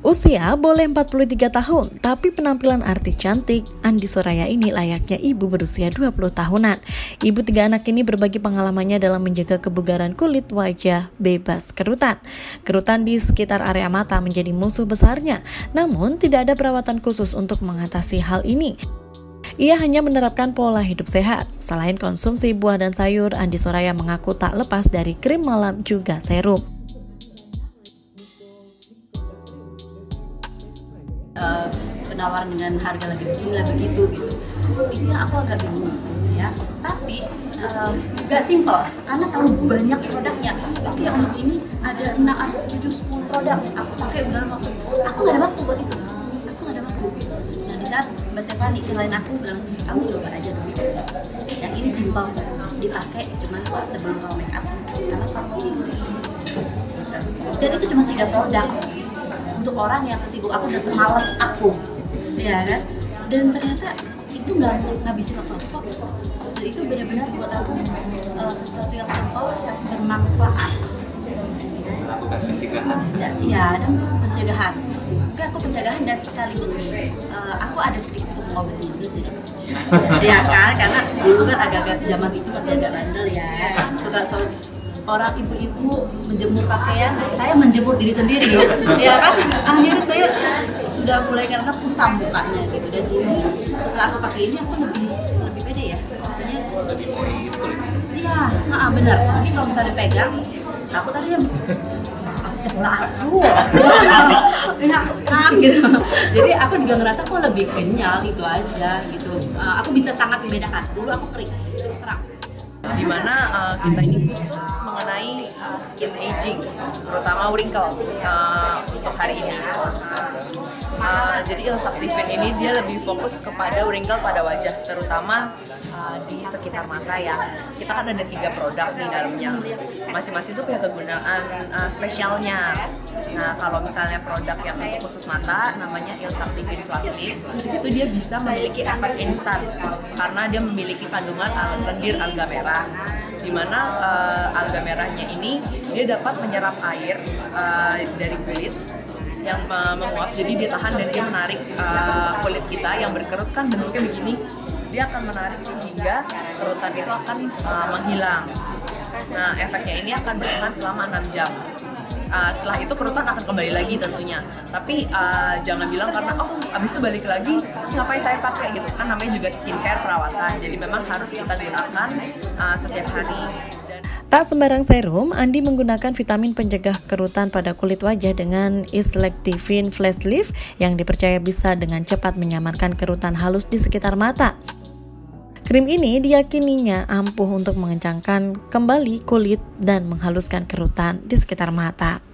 Usia boleh 43 tahun, tapi penampilan artis cantik Andi Soraya ini layaknya ibu berusia 20 tahunan. Ibu tiga anak ini berbagi pengalamannya dalam menjaga kebugaran kulit wajah bebas kerutan. Kerutan di sekitar area mata menjadi musuh besarnya, namun tidak ada perawatan khusus untuk mengatasi hal ini. Ia hanya menerapkan pola hidup sehat. Selain konsumsi buah dan sayur, Andi Soraya mengaku tak lepas dari krim malam juga serum. Penawaran dengan harga lagi begini, begitu gitu. Itu aku agak bingung ya. Tapi gak simpel. Karena kalau banyak produknya, oke untuk ini ada 6, 7, 10 produk. Aku pakai benar maksud. Aku gak ada waktu buat itu. Aku gak ada waktu. Nah di saat Mbak Stephanie selain aku bilang, kamu coba aja dulu. Yang ini simpel, dipakai cuman sebelum kamu make up. Karena kamu gitu. Dan itu cuma 3 produk. Untuk orang yang sesibuk aku dan semalas aku, ya kan? Dan ternyata itu nggak ngabisin waktu aku. Dan itu benar-benar buat aku sesuatu yang simpel tapi bermanfaat. Pencegahan. Iya, pencegahan. Oke, aku pencegahan dan sekaligus aku ada sedikit untuk mengobati juga sih. Iya kan? Karena dulu kan agak-agak zaman itu masih agak bandel ya. Suka orang ibu-ibu menjemur pakaian, saya menjemur diri sendiri, ya kan? Akhirnya saya sudah mulai karena pusam mukanya gitu, dan ini setelah aku pakai ini aku lebih pede ya, maksudnya lebih moist kulitnya. Iya, nah, benar. Tapi kalau bisa dipegang, aku tadi yang aku sebelah aku, ya kan gitu. Jadi aku juga ngerasa aku lebih kenyal gitu aja gitu. Aku bisa sangat membedakan. Dulu aku kering, terus terang. Dimana kita ini khusus mengenai skin aging, terutama wrinkle untuk hari ini. Jadi Elastiven ini dia lebih fokus kepada wrinkle pada wajah, terutama di sekitar mata ya. Kita kan ada 3 produk di dalamnya, masing-masing itu punya kegunaan spesialnya. Nah kalau misalnya produk yang untuk khusus mata namanya Elastiven Flash Lift, itu dia bisa memiliki efek instan karena dia memiliki kandungan lendir alga merah, dimana alga merahnya ini dia dapat menyerap air dari kulit yang menguap, jadi dia tahan dan dia menarik kulit kita yang berkerut kan bentuknya begini, dia akan menarik sehingga kerutan itu akan menghilang. Nah efeknya ini akan bertahan selama 6 jam. Setelah itu kerutan akan kembali lagi tentunya, tapi jangan bilang karena abis itu balik lagi terus ngapain saya pakai gitu kan, namanya juga skincare perawatan, jadi memang harus kita gunakan setiap hari. Tak sembarang serum, Andi menggunakan vitamin pencegah kerutan pada kulit wajah dengan Elastiven Flash Lift yang dipercaya bisa dengan cepat menyamarkan kerutan halus di sekitar mata. Krim ini diyakininya ampuh untuk mengencangkan kembali kulit dan menghaluskan kerutan di sekitar mata.